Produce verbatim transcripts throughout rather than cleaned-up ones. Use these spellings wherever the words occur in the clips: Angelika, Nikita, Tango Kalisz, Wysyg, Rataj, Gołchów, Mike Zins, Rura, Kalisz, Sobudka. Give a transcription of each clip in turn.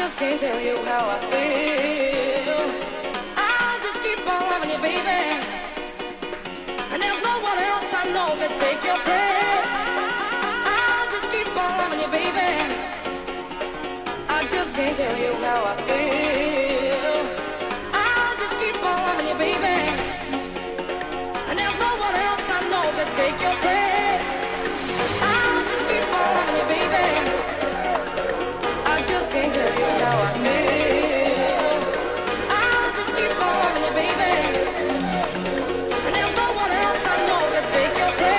just can't tell you how I feel. I'll just keep on loving you, baby. And there's no one else I know that take your place. I'll just keep on loving you, baby. I just can't tell you how I feel. I'll just keep on loving you, baby. And there's no one else I know that take your place. I'll just keep on loving you, baby. Can't tell you how I feel. I'll just keep on loving you, baby. And there's no one else I know that take your place.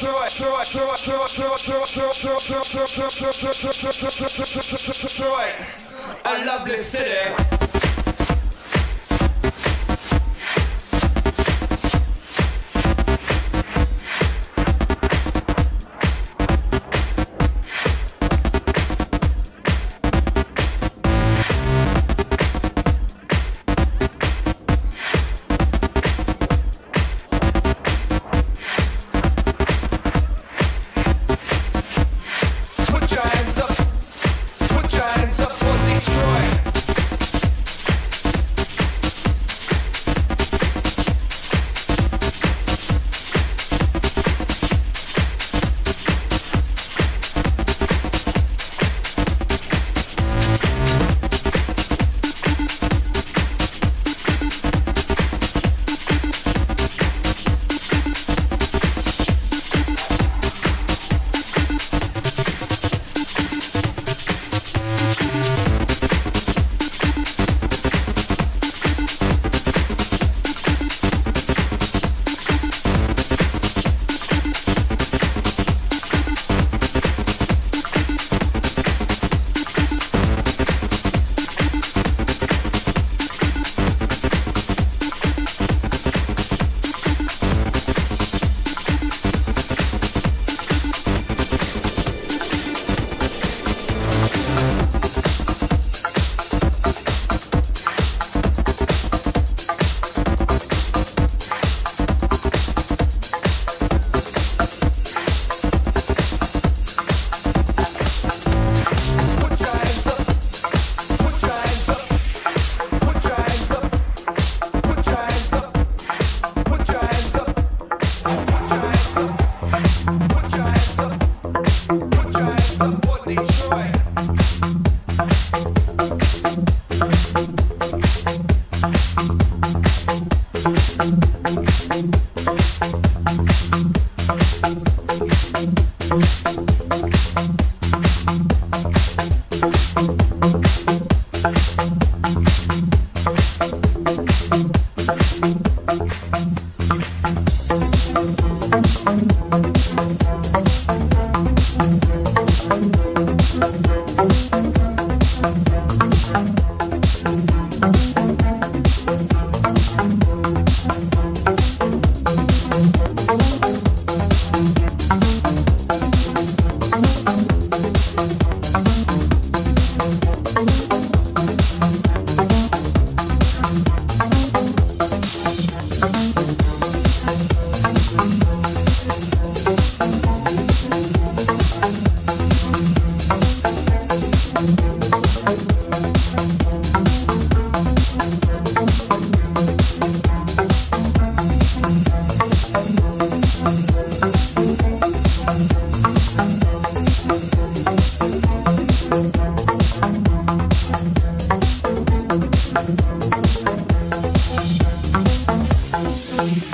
I love this city.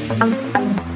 We'll be right back.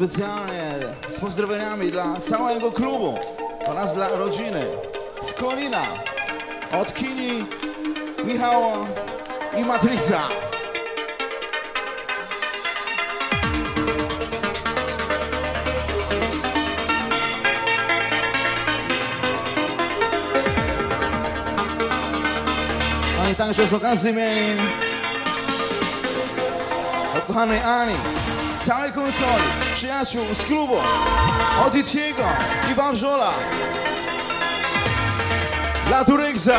Specjalnie z pozdrowieniami dla całego klubu oraz dla rodziny z Kolina, od Kini, Michała i Matrysa. Oni także z okazji mieli od kochanej Ani, całej konsoli, przyjaciół z klubu, od Itiego i Banżola, dla Turykza.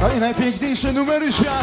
No i najpiękniejsze numery świata.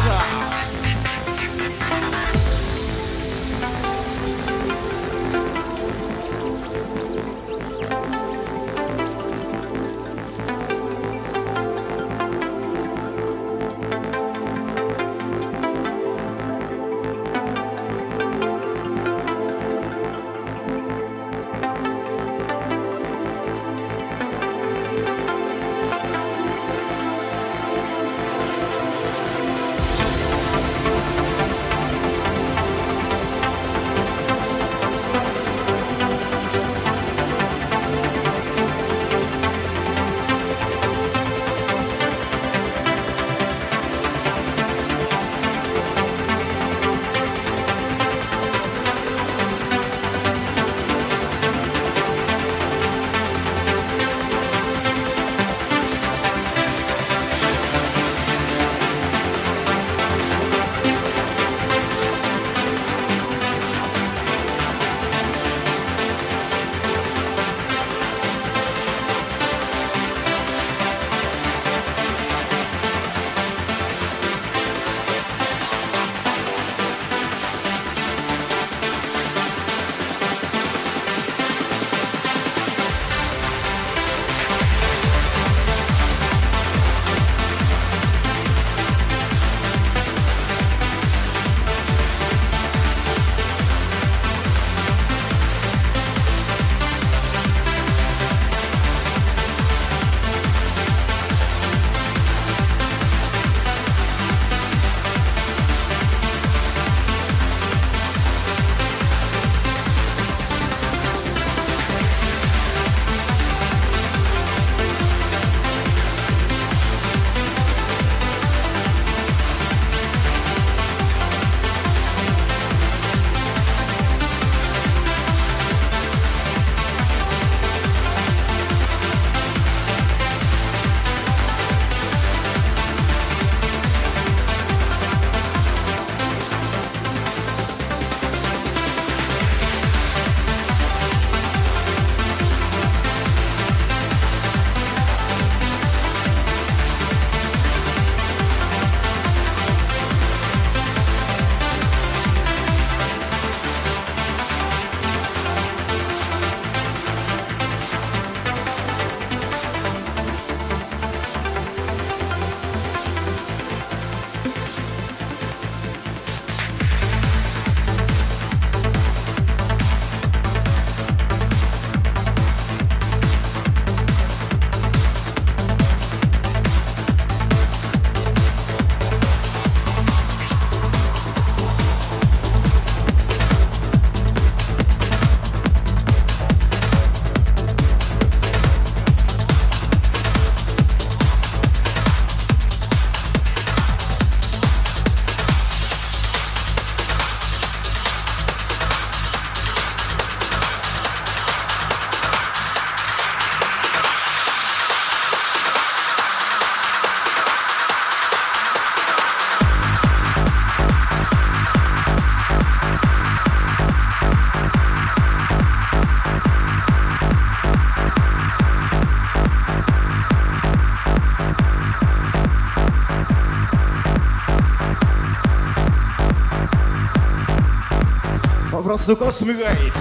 Po prostu kosmic raid.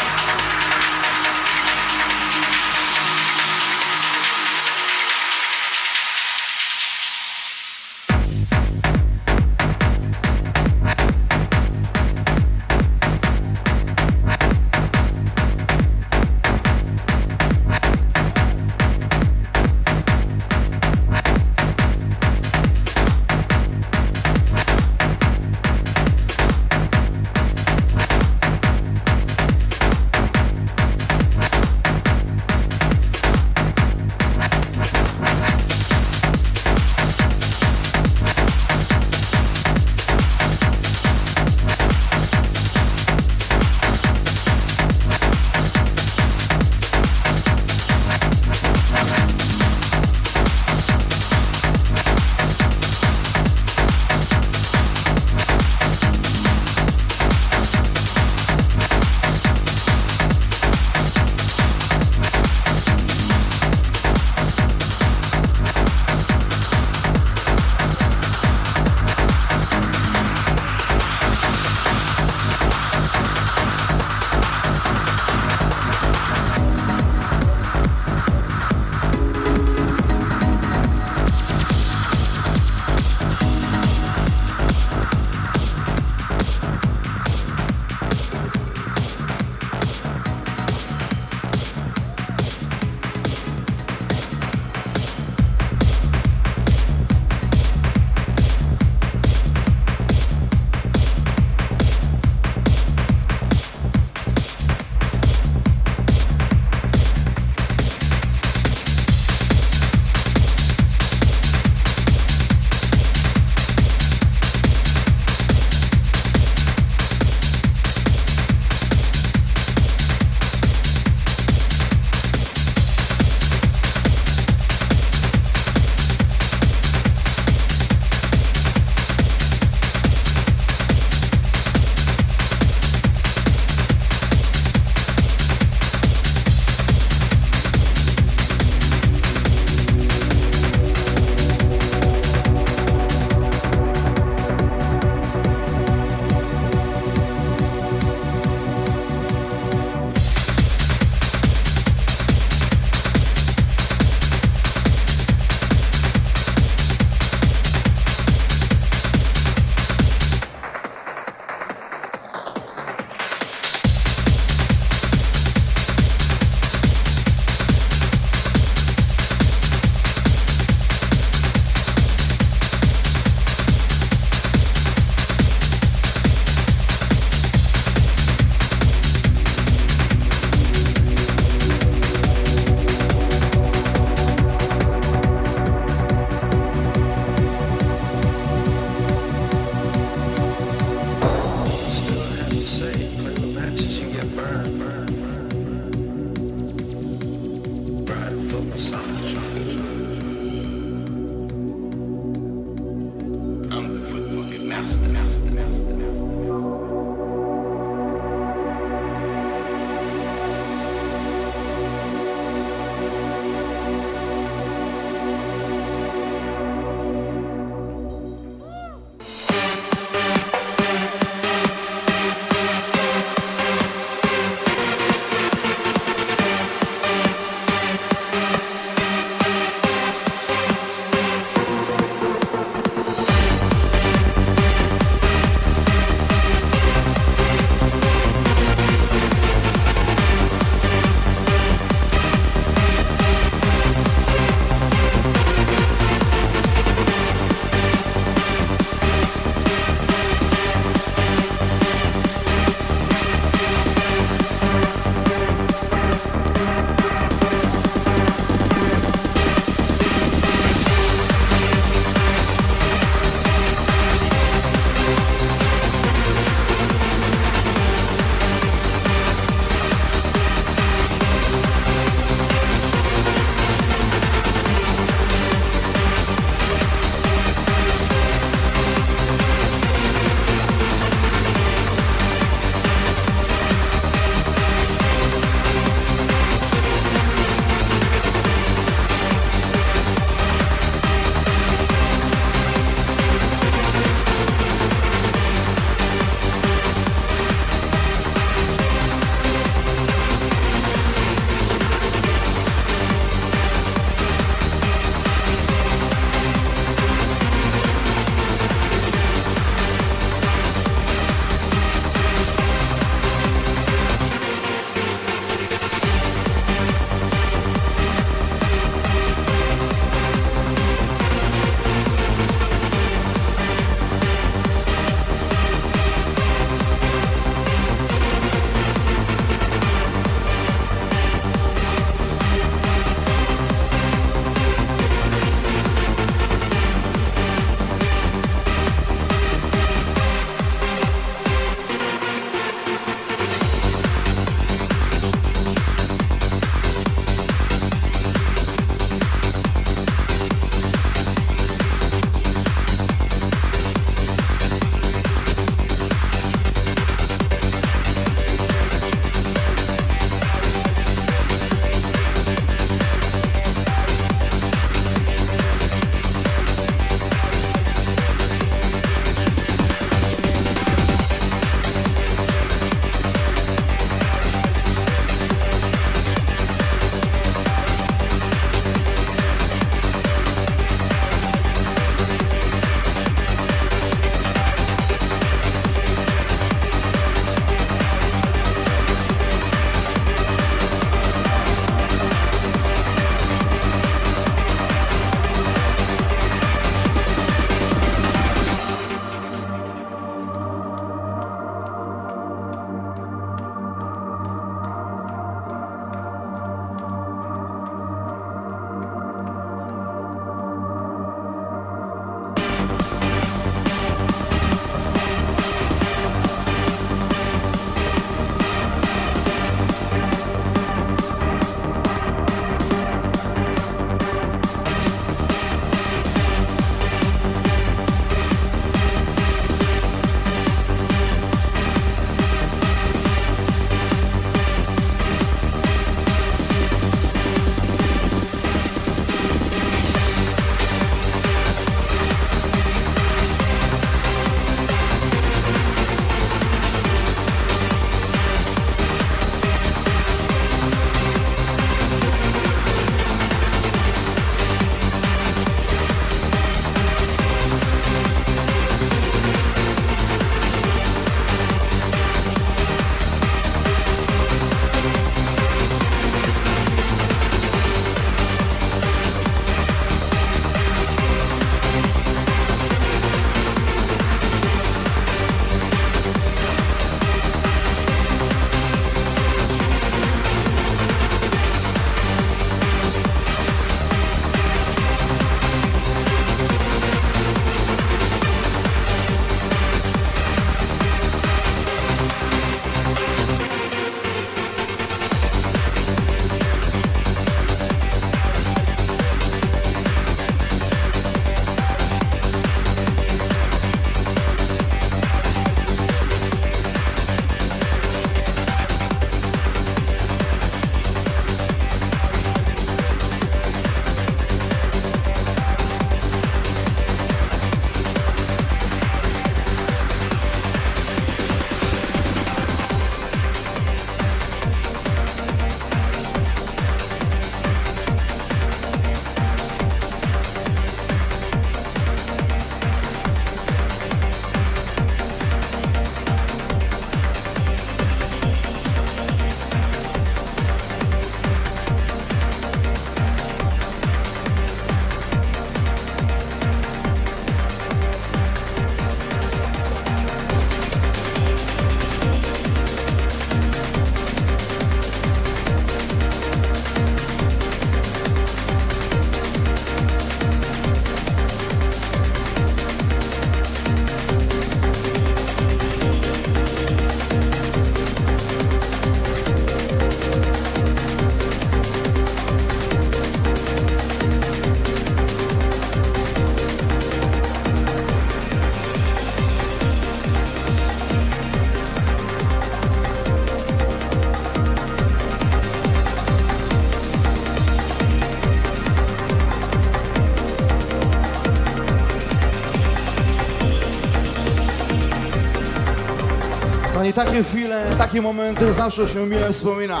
Kochani, takie chwile, takie momenty zawsze się mile wspomina,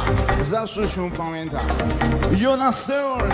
zawsze się pamięta. Jonas Theory.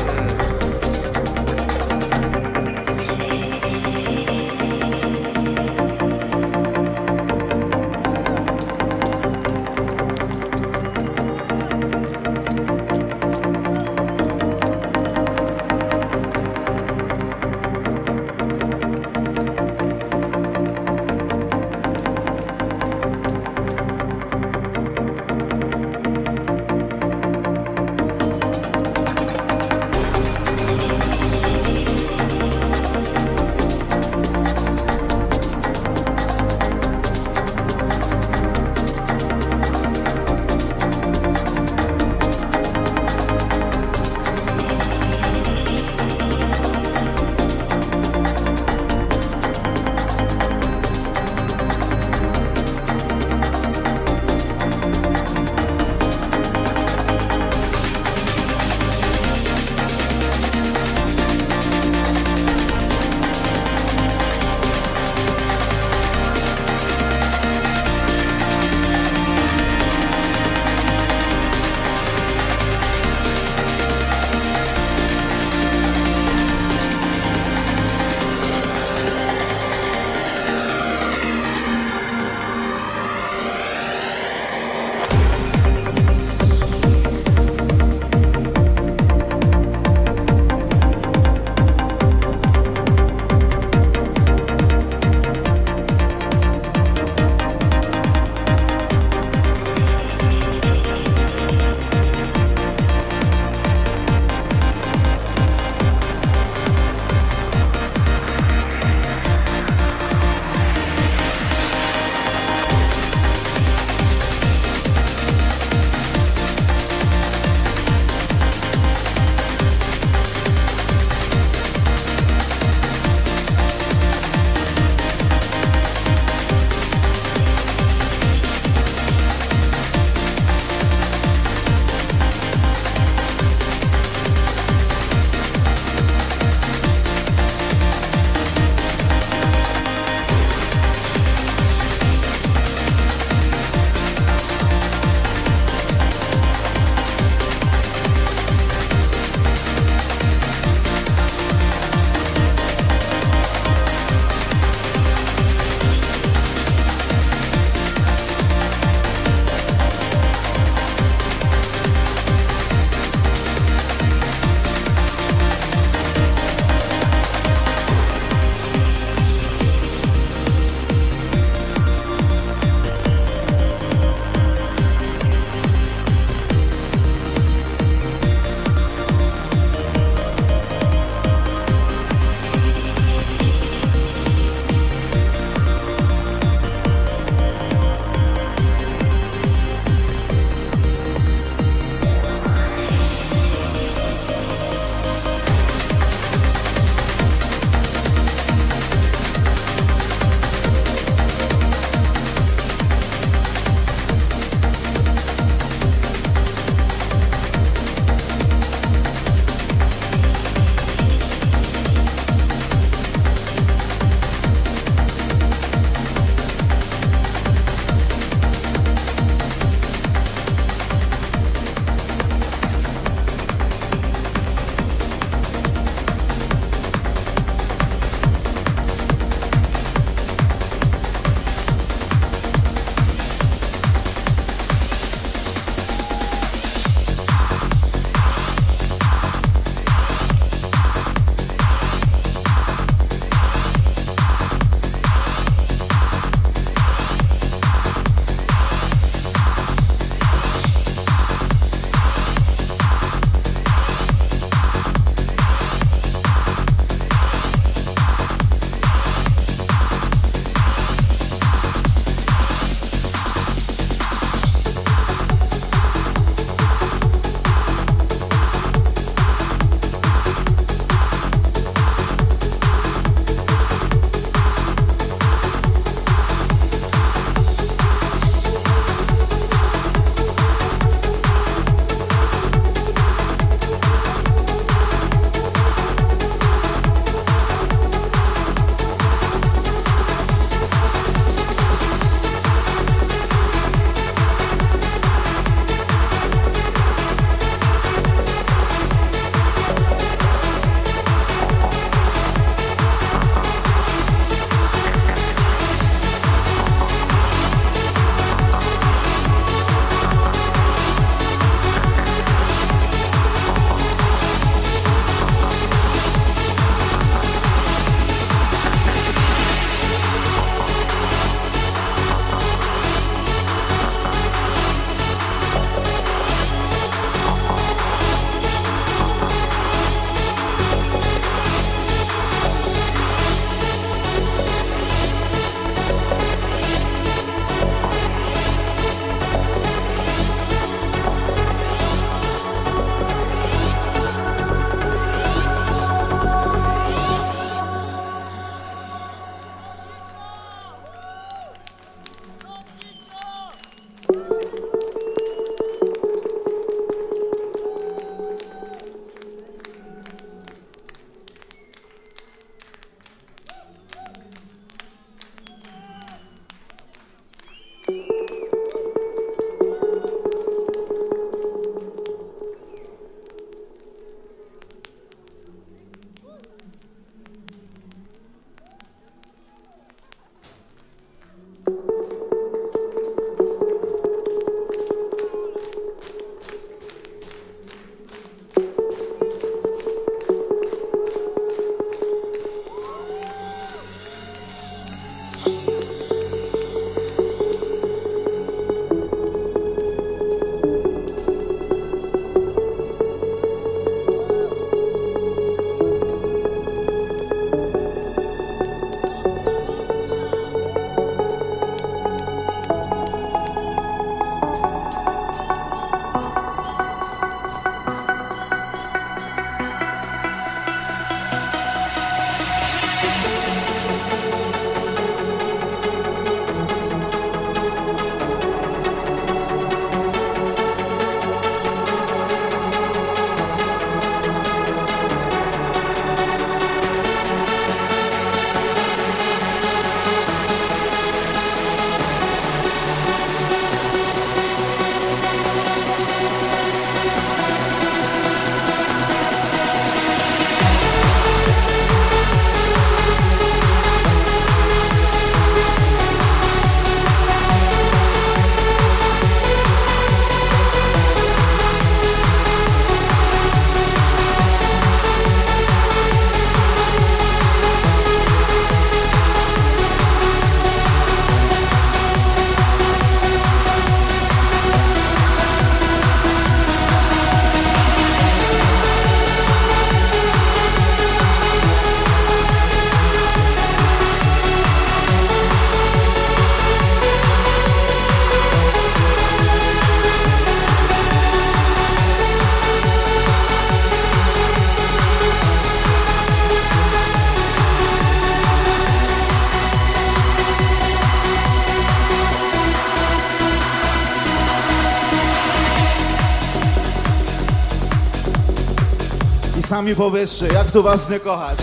plecami powyższe, jak tu was nie kochać.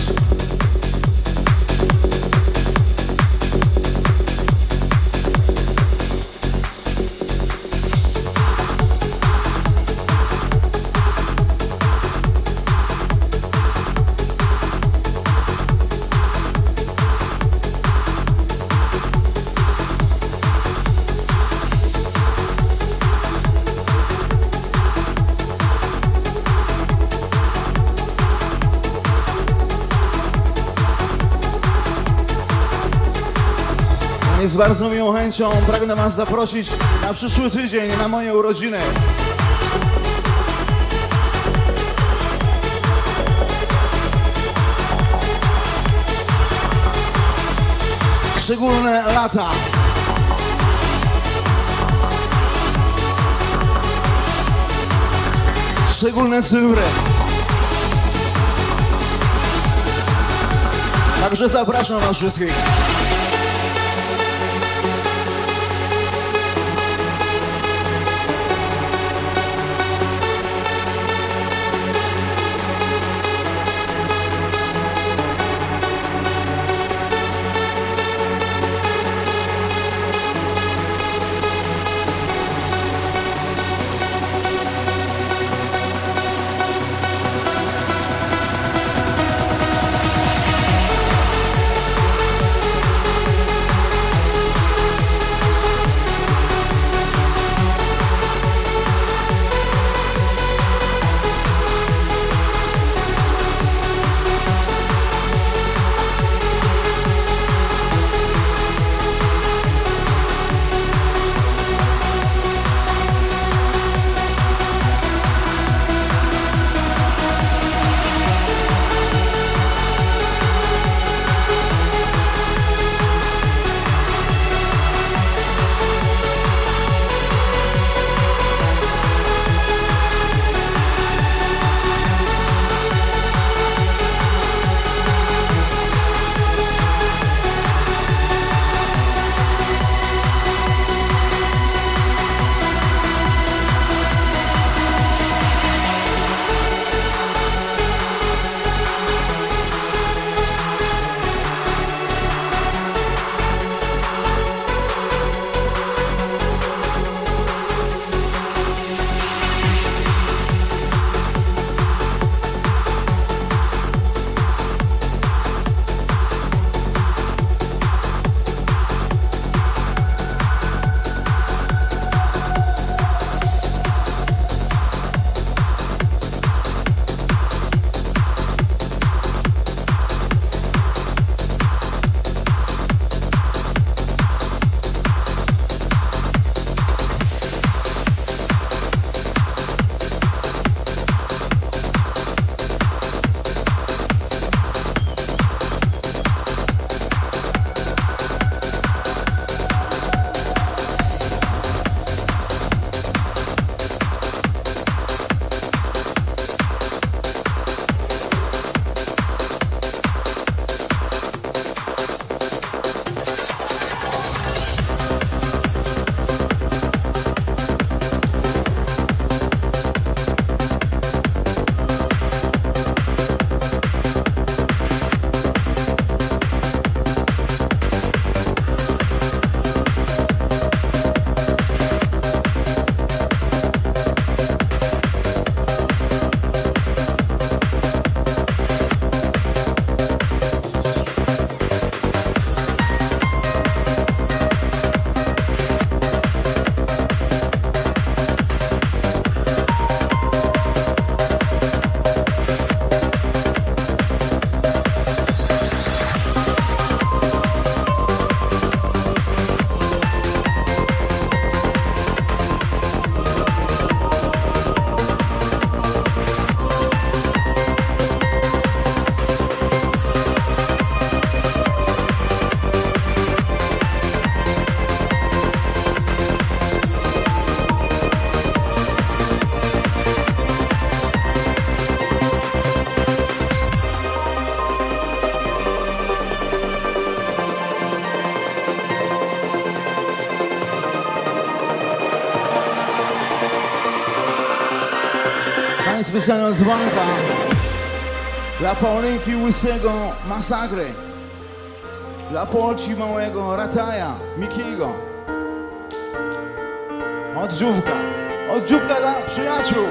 Z bardzo miłą chęcią pragnę was zaprosić na przyszły tydzień na moje urodziny. Szczególne lata. Szczególne cyfry. Także zapraszam was wszystkich. Specjalna dzwonka Dla Paulinki łysego Masagry, dla Polci małego Rataja, Mikiego. Od dziówka, od dziówka dla przyjaciół.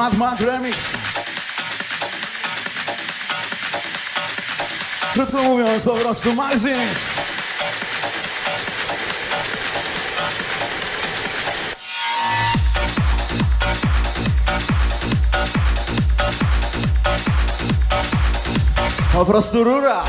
Madman Remix. Krótko mówiąc, po prostu Mike Zins. Po prostu Rura.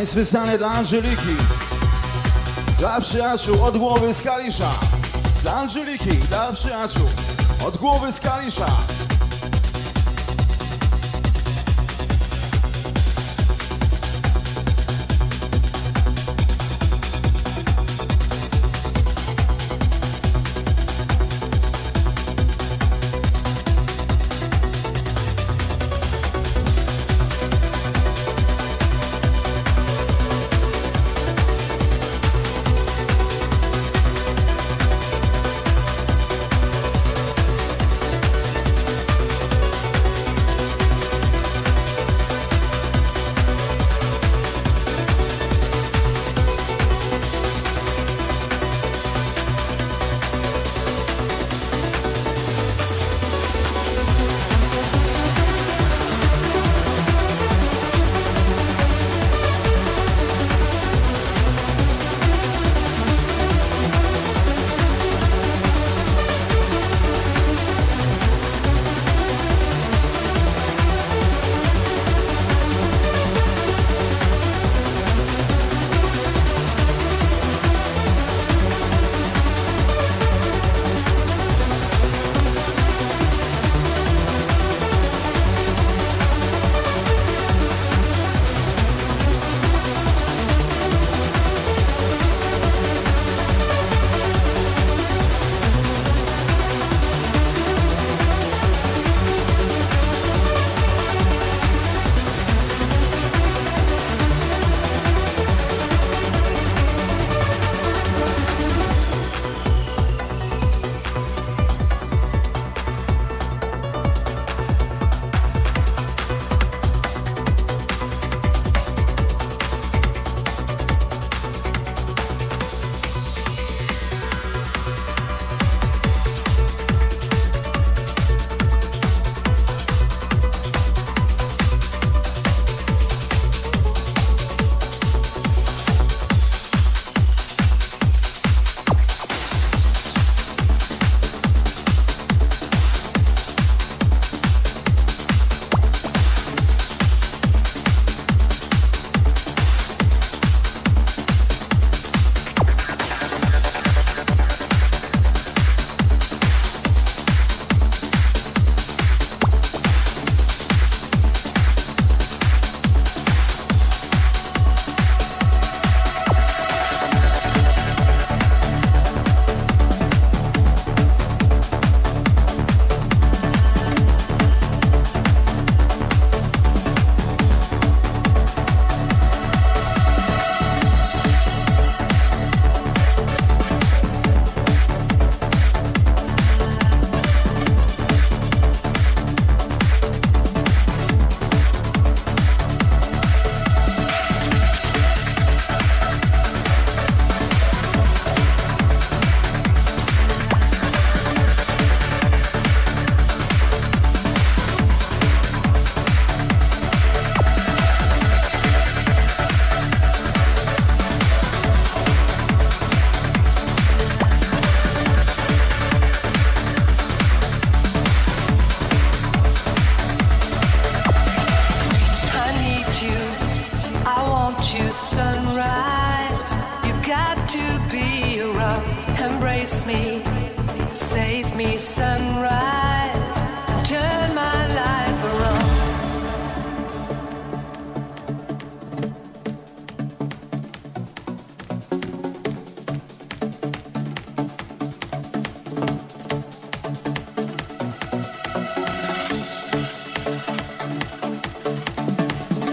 jest wysłane dla Angeliki, dla przyjaciół od głowy z Kalisza. Dla Angeliki, dla przyjaciół od głowy z Kalisza.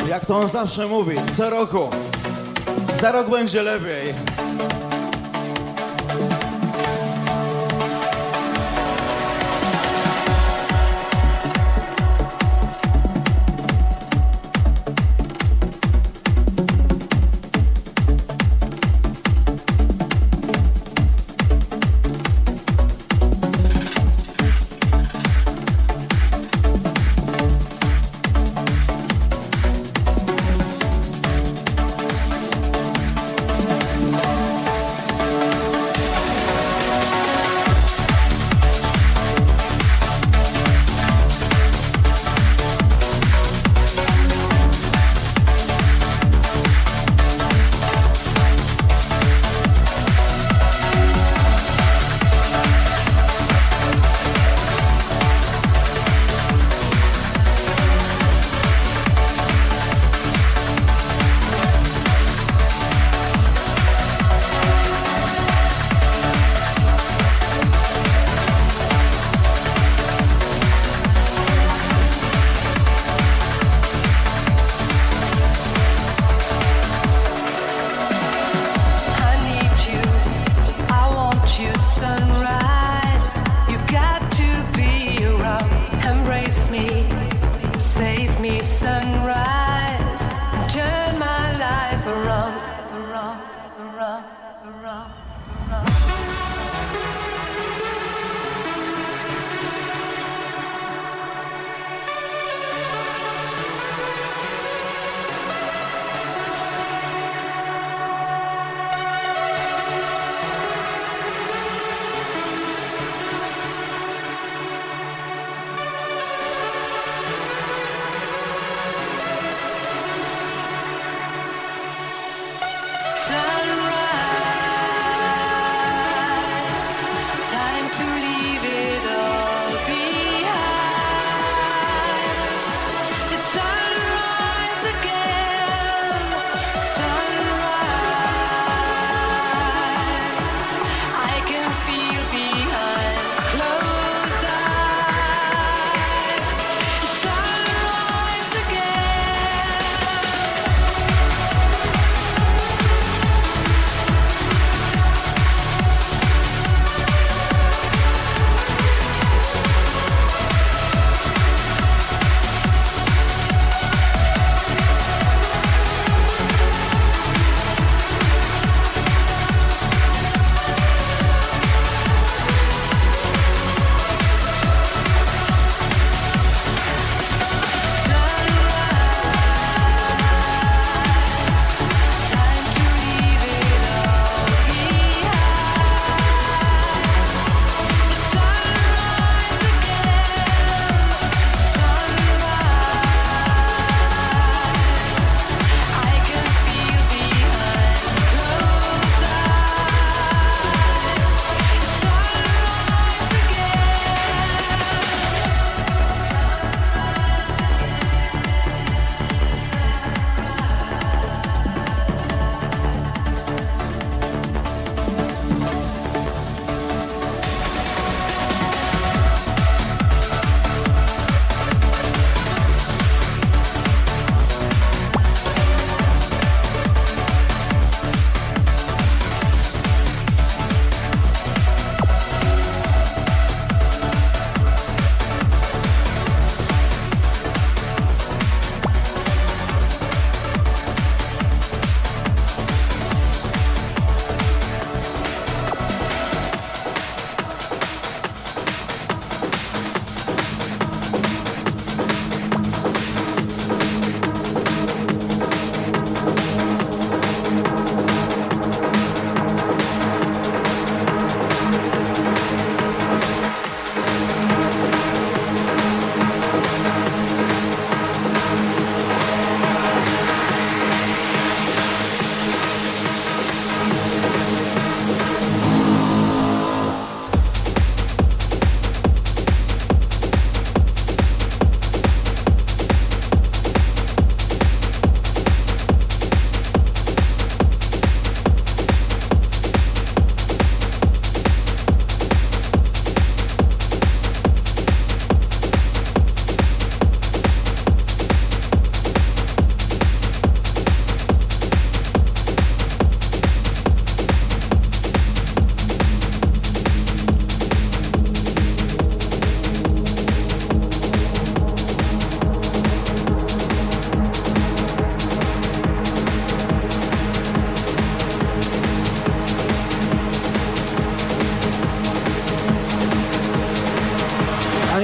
Jak to on zawsze mówi, co roku, za rok będzie lepiej.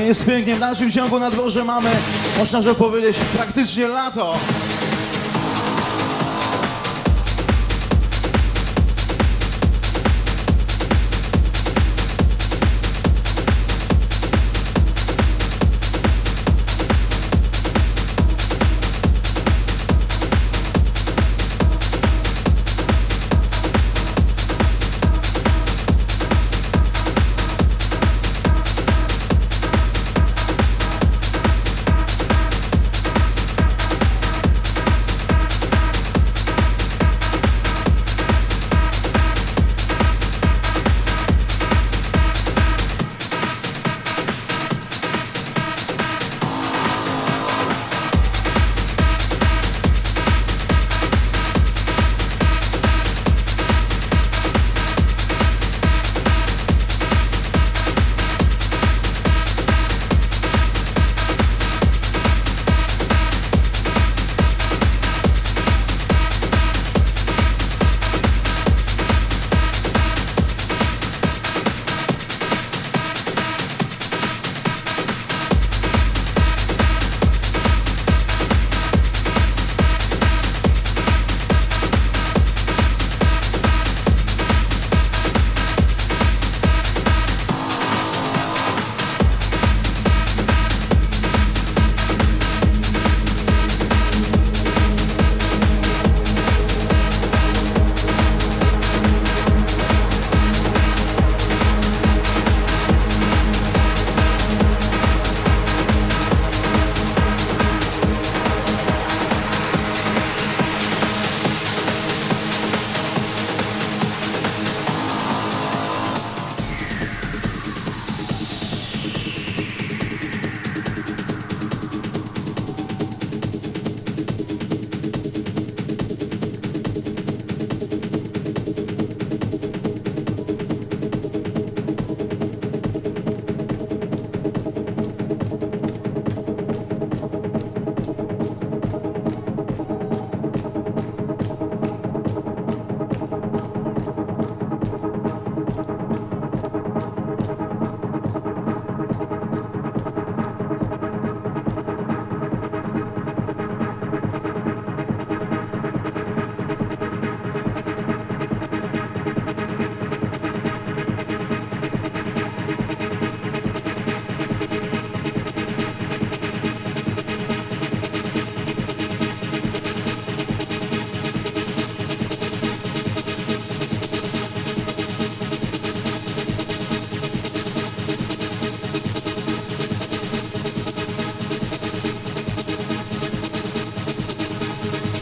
Kochani, jest pięknie. W naszym ciągu na dworze mamy, można że powiedzieć, praktycznie lato.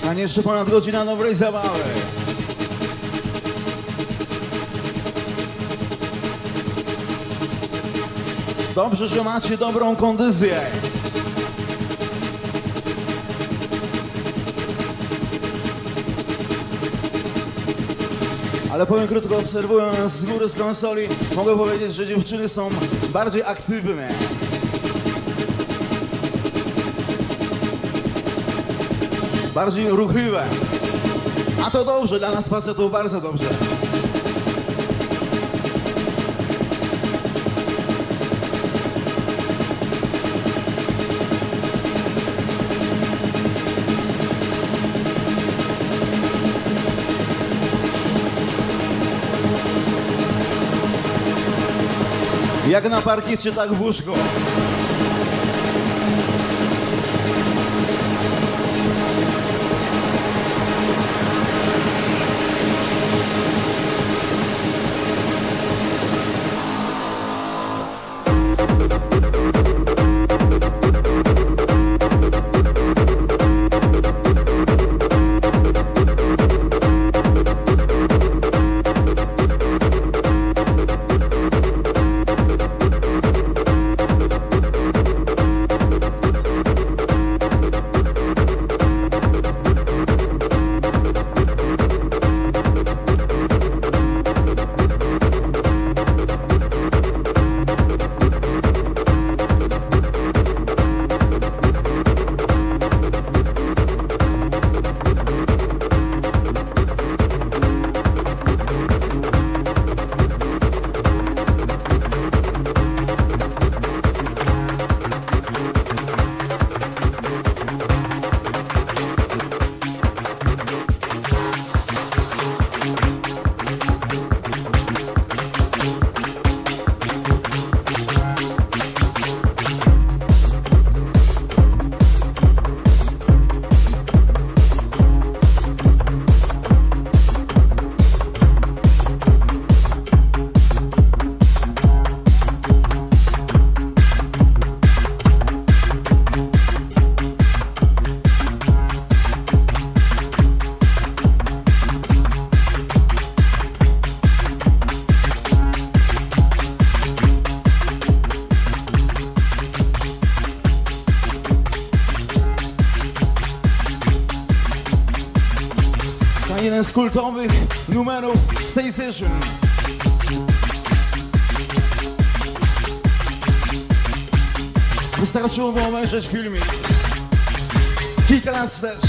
A jeszcze ponad godzina dobrej zabawy. Dobrze, że macie dobrą kondycję. Ale powiem krótko, obserwując z góry z konsoli, mogę powiedzieć, że dziewczyny są bardziej aktywne. Bardziej ruchliwe. A to dobrze, dla nas facetów bardzo dobrze. Jak na parkiecie, tak w łóżko. jeden z kultowych numerów Sensation. Wystarczyło mu obejrzeć filmik. Kilka lat wstecz.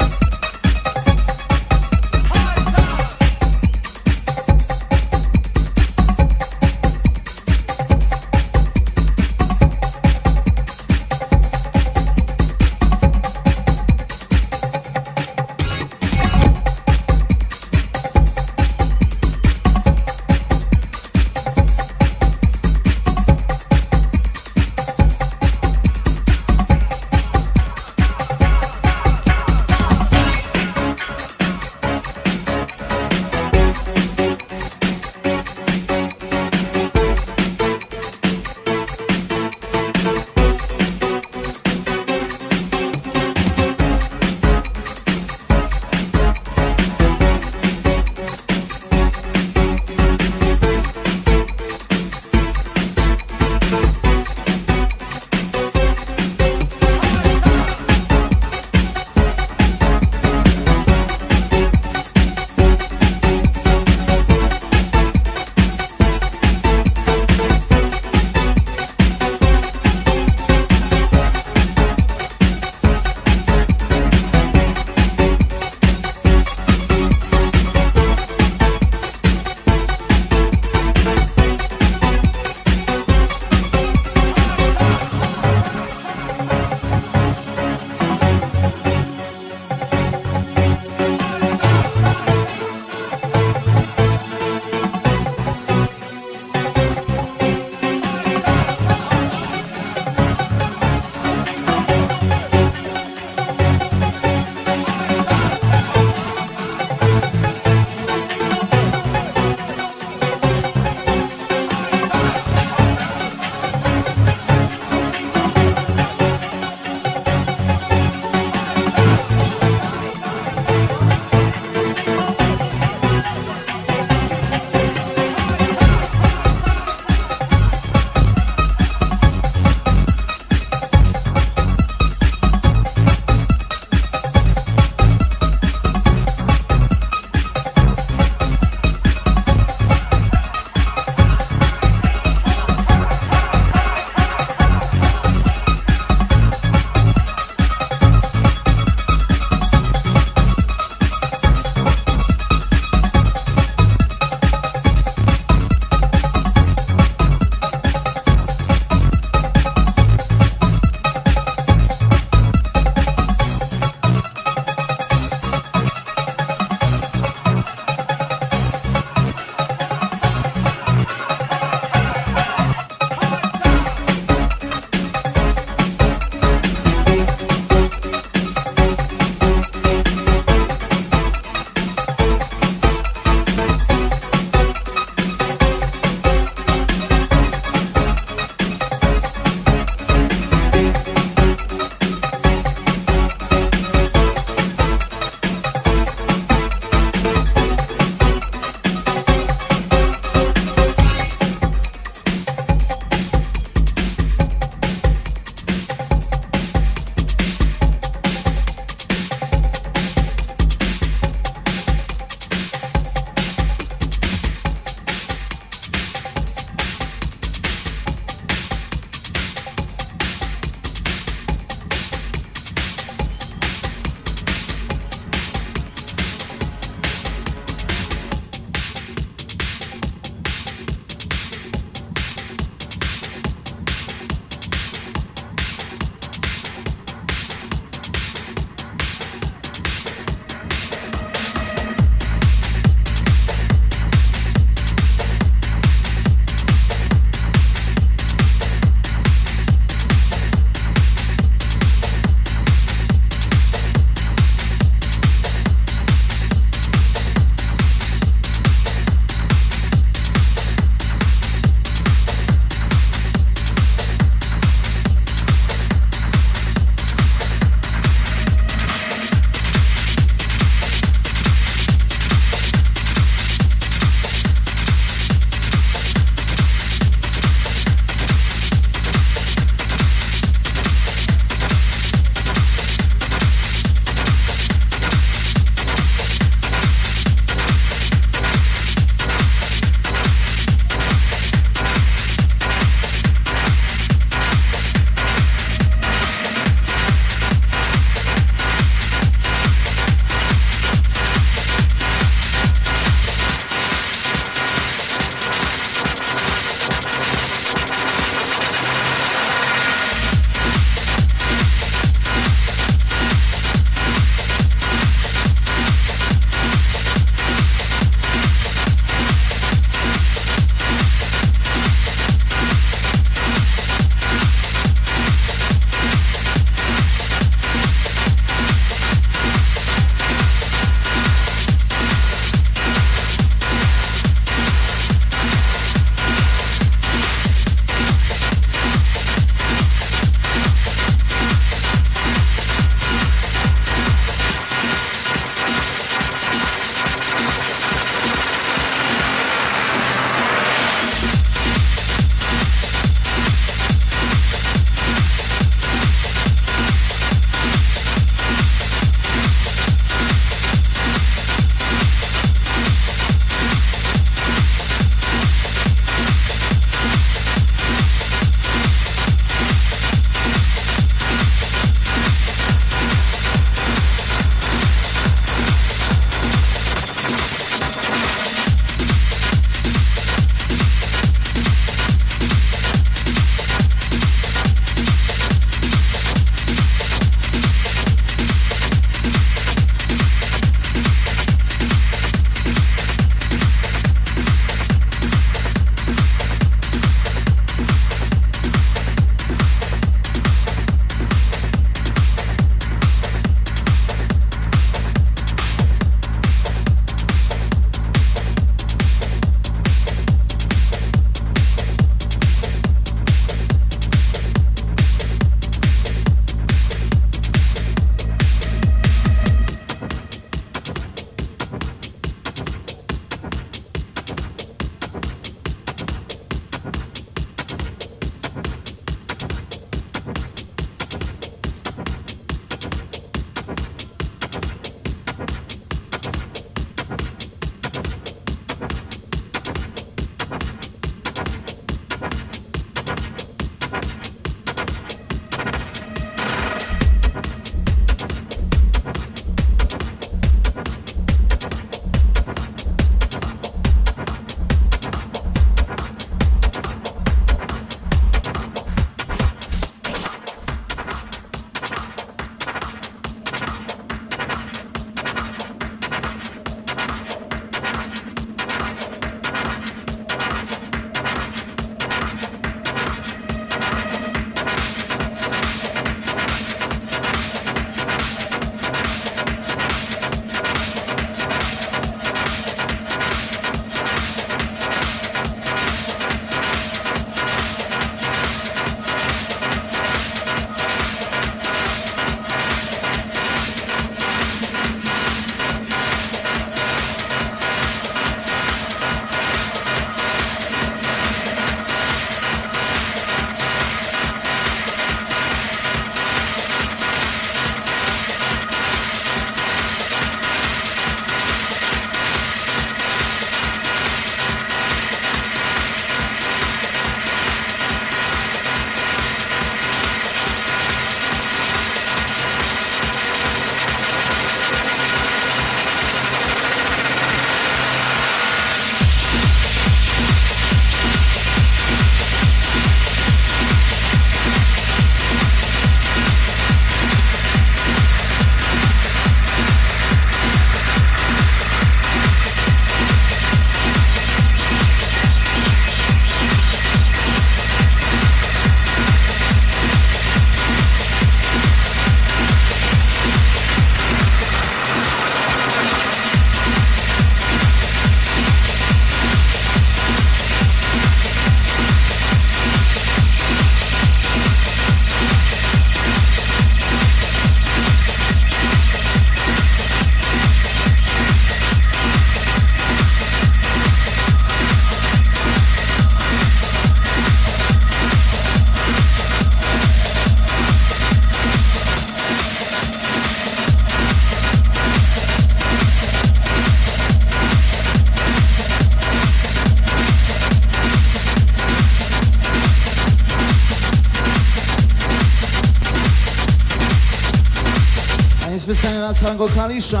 specjalnie dla Tango Kalisza,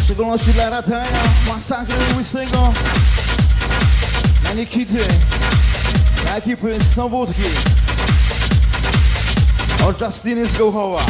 w szczególności dla Rataja, Masakry Wysygo, dla Nikity, dla ekipy z Sobudki, od Justyny z Gołchowa.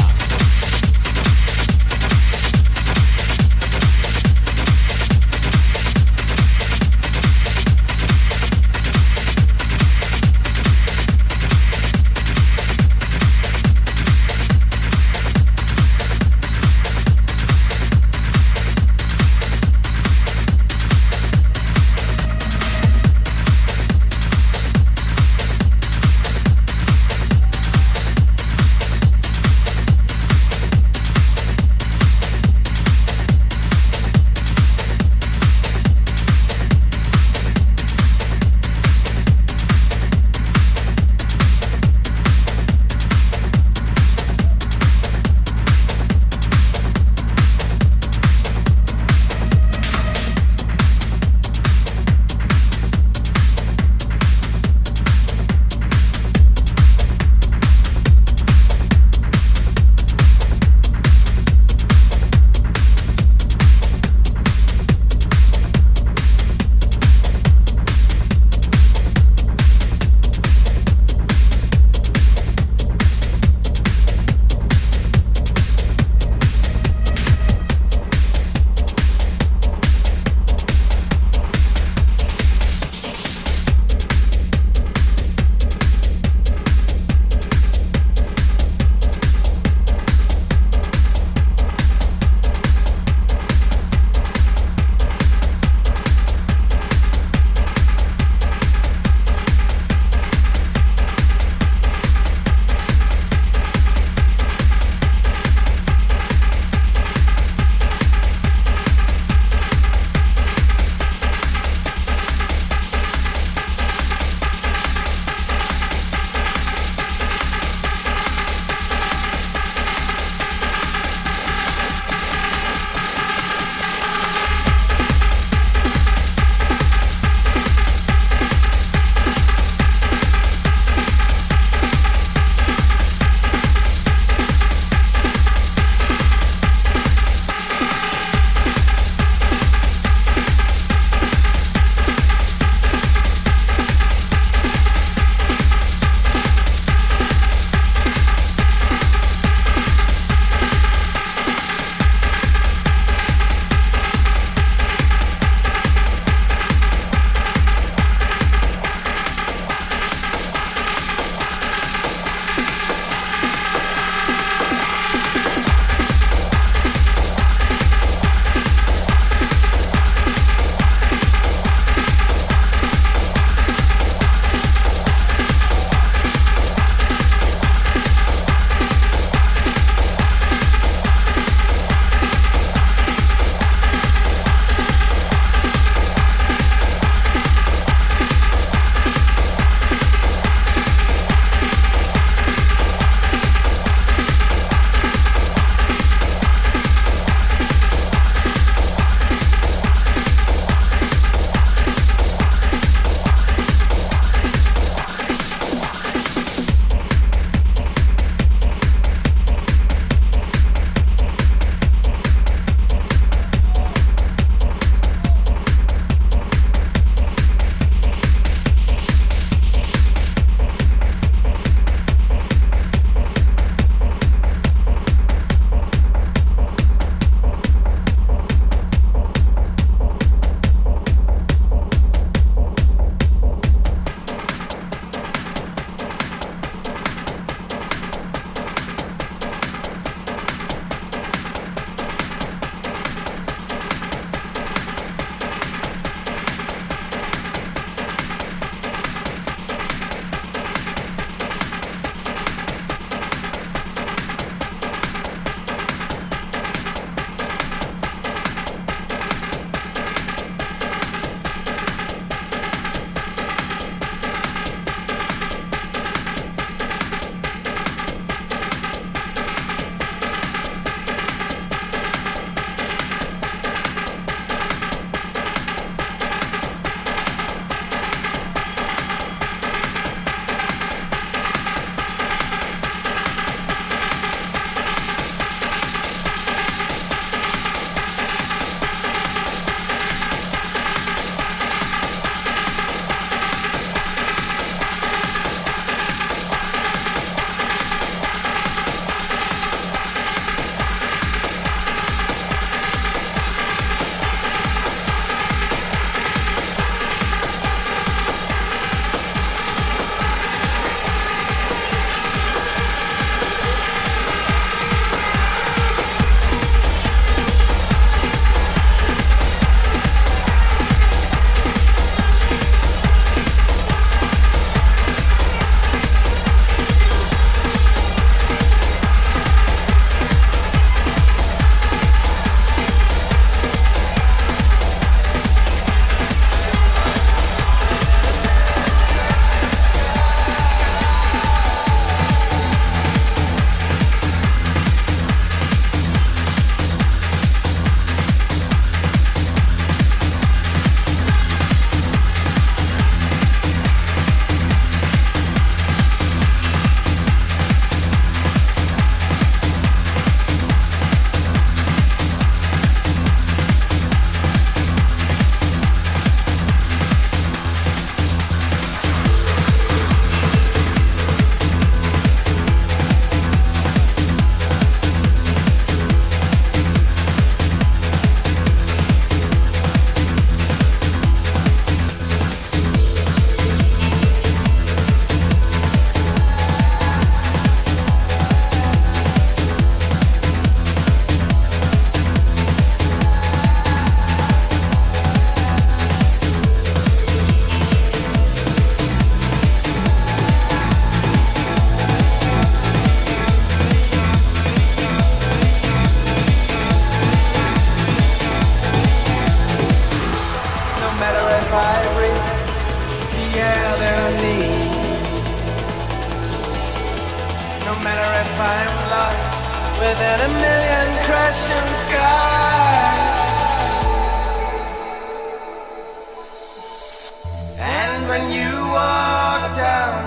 No matter if I'm lost within a million crashing skies. And when you walk down,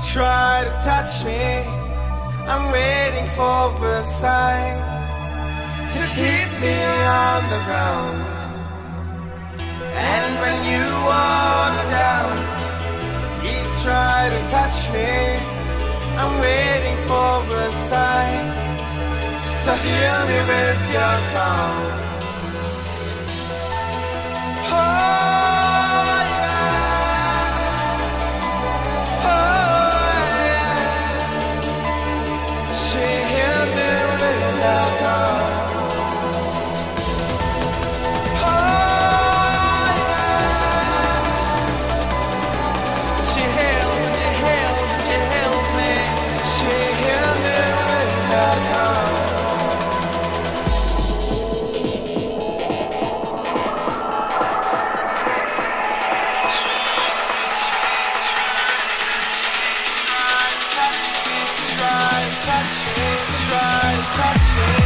try to touch me. I'm waiting for a sign to keep me on the ground. And when you walk down, he's trying to touch me. I'm waiting for a sign, so heal me with your calm. Oh yeah, oh yeah, she heals me with your calm. Oh yeah, she heals, she heals, she heals me. She heals me with her calm. Try, touch me, try, touch me, try, touch me.